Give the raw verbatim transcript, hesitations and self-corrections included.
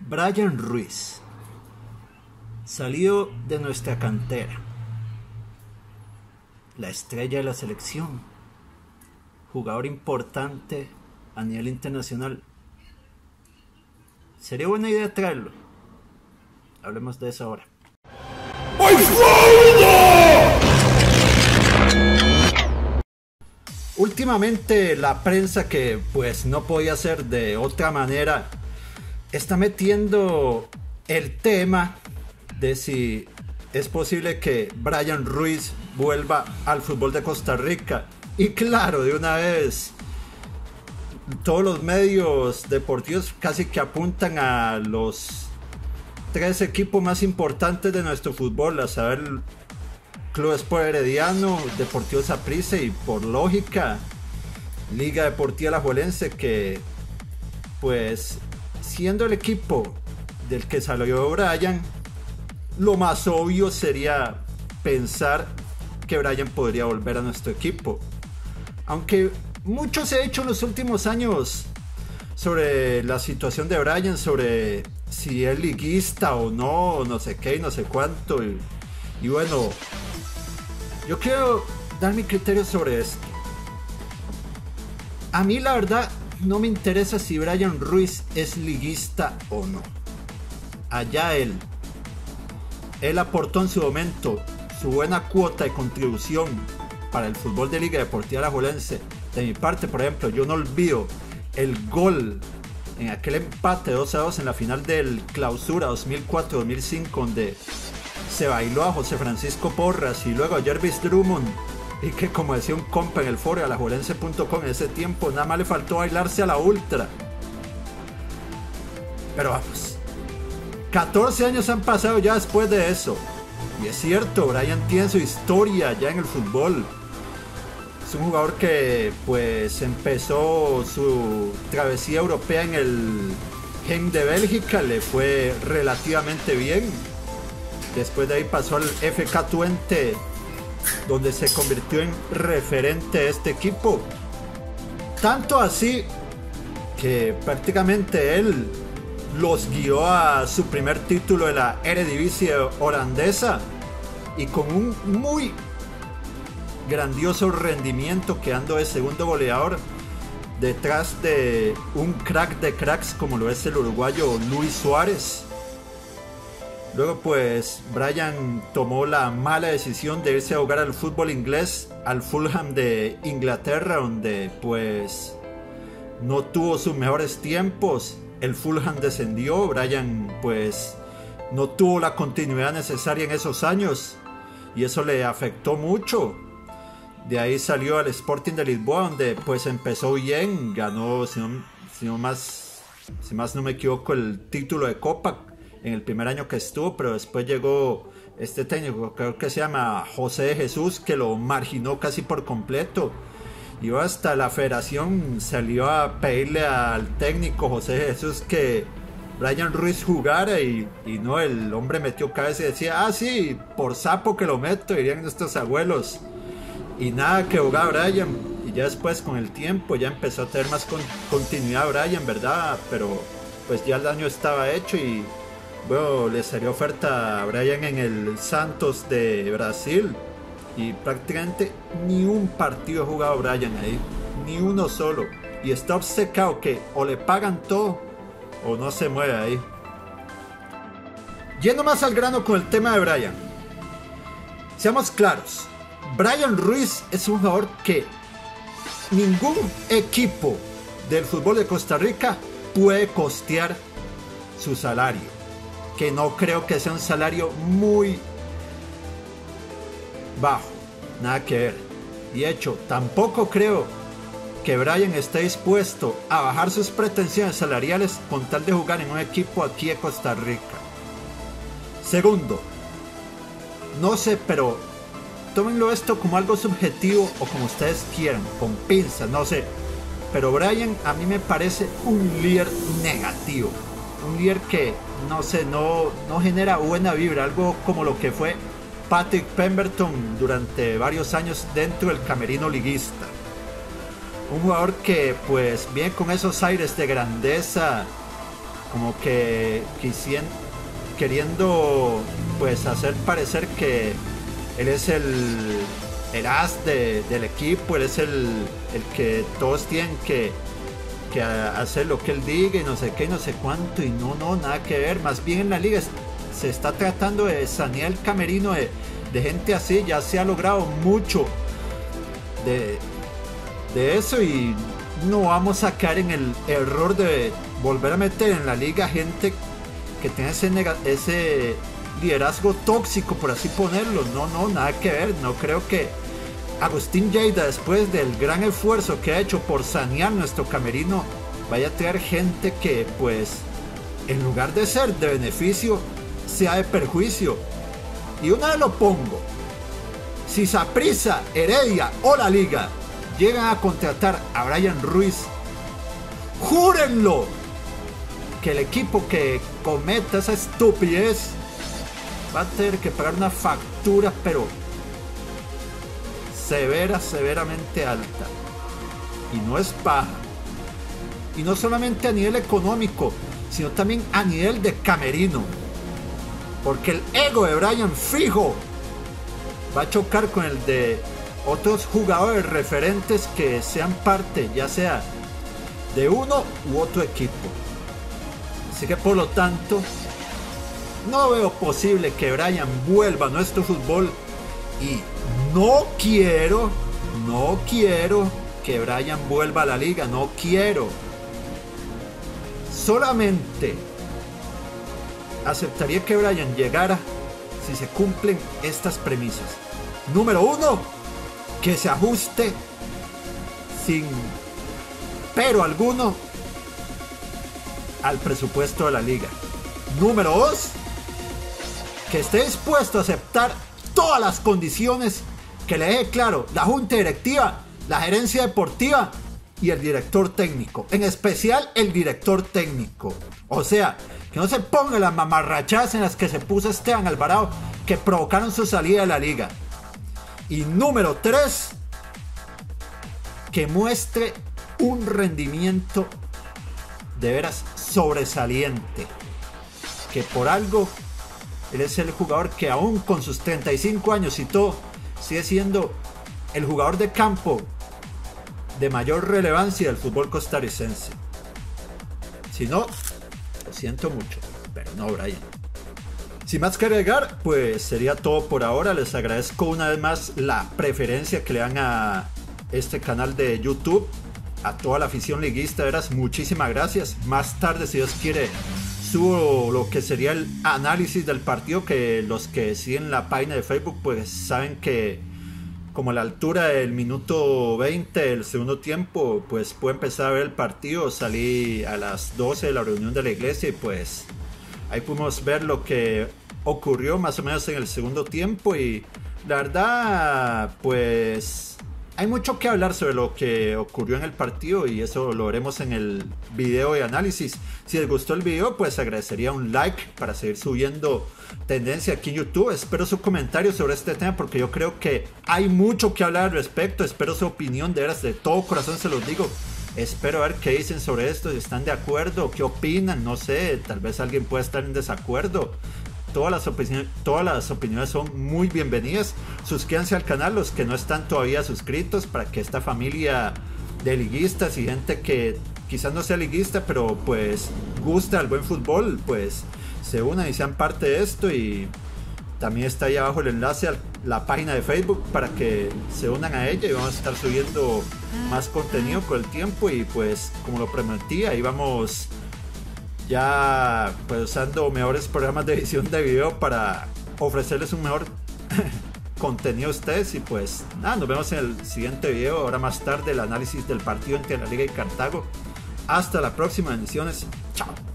Bryan Ruiz, salido de nuestra cantera, la estrella de la selección, jugador importante a nivel internacional. Sería buena idea traerlo. Hablemos de eso ahora. Últimamente la prensa, que pues no podía ser de otra manera, está metiendo el tema de si es posible que Bryan Ruiz vuelva al fútbol de Costa Rica. Y claro, de una vez, todos los medios deportivos casi que apuntan a los tres equipos más importantes de nuestro fútbol, a saber, Club Sport Herediano, Deportivo Saprissa y, por lógica, Liga Deportiva Alajuelense, que pues siendo el equipo del que salió Bryan, lo más obvio sería pensar que Bryan podría volver a nuestro equipo. Aunque mucho se ha hecho en los últimos años sobre la situación de Bryan, sobre si es liguista o no, no sé qué, no sé cuánto. Y, y bueno, yo quiero dar mi criterio sobre esto. A mí la verdad no me interesa si Bryan Ruiz es liguista o no. Allá él. Él aportó en su momento su buena cuota de contribución para el fútbol de Liga Deportiva Alajuelense. De mi parte, por ejemplo, yo no olvido el gol en aquel empate dos a dos en la final del Clausura dos mil cuatro dos mil cinco, donde se bailó a José Francisco Porras y luego a Jarvis Drummond, y que, como decía un compa en el foro de alajuelense punto com en ese tiempo, nada más le faltó bailarse a la ultra. Pero vamos, catorce años han pasado ya después de eso, y es cierto, Bryan tiene su historia ya en el fútbol. Es un jugador que pues empezó su travesía europea en el Gent de Bélgica, le fue relativamente bien. Después de ahí pasó al F K Twente, donde se convirtió en referente de este equipo. Tanto así que prácticamente él los guió a su primer título de la Eredivisie holandesa, y con un muy grandioso rendimiento, quedando de segundo goleador detrás de un crack de cracks como lo es el uruguayo Luis Suárez. Luego pues Bryan tomó la mala decisión de irse a jugar al fútbol inglés, al Fulham de Inglaterra, donde pues no tuvo sus mejores tiempos. El Fulham descendió, Bryan pues no tuvo la continuidad necesaria en esos años y eso le afectó mucho. De ahí salió al Sporting de Lisboa, donde pues empezó bien, ganó, si, no, si, no más, si más no me equivoco, el título de Copa en el primer año que estuvo, pero después llegó este técnico, creo que se llama José Jesús, que lo marginó casi por completo. Iba hasta la federación, salió a pedirle al técnico José Jesús que Bryan Ruiz jugara, y, y no, el hombre metió cabeza y decía, ah sí, por sapo que lo meto, dirían nuestros abuelos. Y nada, que jugaba Bryan, y ya después con el tiempo ya empezó a tener más con, continuidad Bryan, ¿verdad? Pero pues ya el daño estaba hecho y bueno, le salió oferta a Bryan en el Santos de Brasil, y prácticamente ni un partido ha jugado Bryan ahí, ni uno solo, y está obcecado que o le pagan todo o no se mueve ahí. Yendo más al grano con el tema de Bryan, seamos claros, Bryan Ruiz es un jugador que ningún equipo del fútbol de Costa Rica puede costear su salario, que no creo que sea un salario muy bajo, nada que ver. De hecho, tampoco creo que Bryan esté dispuesto a bajar sus pretensiones salariales con tal de jugar en un equipo aquí de Costa Rica. Segundo, no sé, pero tómenlo esto como algo subjetivo o como ustedes quieran, con pinzas, no sé, pero Bryan a mí me parece un líder negativo, un líder que, no sé, no, no genera buena vibra, algo como lo que fue Patrick Pemberton durante varios años dentro del camerino liguista. Un jugador que pues viene con esos aires de grandeza, como que quisien, queriendo pues hacer parecer que él es el, el as de, del equipo, él es el, el que todos tienen que, que hacer lo que él diga y no sé qué, no sé cuánto, y no, no, nada que ver. Más bien en la liga se está tratando de sanear el camerino de, de gente así. Ya se ha logrado mucho de, de eso y no vamos a caer en el error de volver a meter en la liga gente que tiene ese, ese liderazgo tóxico, por así ponerlo. No, no, nada que ver. No creo que Agustín Lleida, después del gran esfuerzo que ha hecho por sanear nuestro camerino, vaya a traer gente que, pues, en lugar de ser de beneficio, sea de perjuicio. Y una vez lo pongo: si Saprissa, Heredia o la Liga llegan a contratar a Bryan Ruiz, júrenlo que el equipo que cometa esa estupidez va a tener que pagar una factura, pero severa, severamente alta, y no es paja. Y no solamente a nivel económico, sino también a nivel de camerino, porque el ego de Bryan fijo va a chocar con el de otros jugadores referentes que sean parte, ya sea de uno u otro equipo. Así que por lo tanto no veo posible que Bryan vuelva a nuestro fútbol, y no quiero, no quiero que Bryan vuelva a la liga, no quiero. Solamente aceptaría que Bryan llegara si se cumplen estas premisas. Número uno, que se ajuste sin pero alguno al presupuesto de la liga. Número dos, que esté dispuesto a aceptar todas las condiciones que le deje claro la junta directiva, la gerencia deportiva y el director técnico, en especial el director técnico. O sea, que no se ponga las mamarrachadas en las que se puso Esteban Alvarado, que provocaron su salida de la liga. Y número tres, que muestre un rendimiento de veras sobresaliente, que por algo él es el jugador que, aún con sus treinta y cinco años y todo, sigue siendo el jugador de campo de mayor relevancia del fútbol costarricense. Si no, lo siento mucho, pero no, Bryan. Sin más que agregar, pues sería todo por ahora. Les agradezco una vez más la preferencia que le dan a este canal de YouTube, a toda la afición liguista, de veras, muchísimas gracias. Más tarde, si Dios quiere, subo lo que sería el análisis del partido, que los que siguen la página de Facebook pues saben que como a la altura del minuto veinte del segundo tiempo pues pude empezar a ver el partido. Salí a las doce de la reunión de la iglesia y pues ahí pudimos ver lo que ocurrió más o menos en el segundo tiempo, y la verdad pues hay mucho que hablar sobre lo que ocurrió en el partido, y eso lo veremos en el video de análisis. Si les gustó el video, pues agradecería un like para seguir subiendo tendencia aquí en YouTube. Espero su comentario sobre este tema, porque yo creo que hay mucho que hablar al respecto. Espero su opinión, de veras, de todo corazón se los digo. Espero ver qué dicen sobre esto, si están de acuerdo, qué opinan, no sé, tal vez alguien pueda estar en desacuerdo. Todas las, opiniones, todas las opiniones son muy bienvenidas. Suscríbanse al canal los que no están todavía suscritos, para que esta familia de liguistas y gente que quizás no sea liguista pero pues gusta el buen fútbol pues se unan y sean parte de esto. Y también está ahí abajo el enlace a la página de Facebook para que se unan a ella, y vamos a estar subiendo más contenido con el tiempo. Y pues como lo prometí, ahí vamos ya pues usando mejores programas de edición de video para ofrecerles un mejor contenido a ustedes. Y pues nada, nos vemos en el siguiente video, ahora más tarde, el análisis del partido entre la Liga y Cartago. Hasta la próxima, bendiciones, chao.